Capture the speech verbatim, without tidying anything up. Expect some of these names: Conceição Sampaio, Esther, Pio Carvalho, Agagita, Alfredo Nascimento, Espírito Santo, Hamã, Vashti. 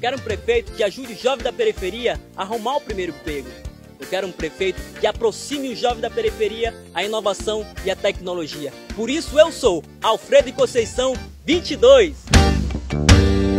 quero um prefeito que ajude o jovem da periferia a arrumar o primeiro emprego. Eu quero um prefeito que aproxime o jovem da periferia à inovação e à tecnologia. Por isso eu sou Alfredo e Conceição vinte e dois.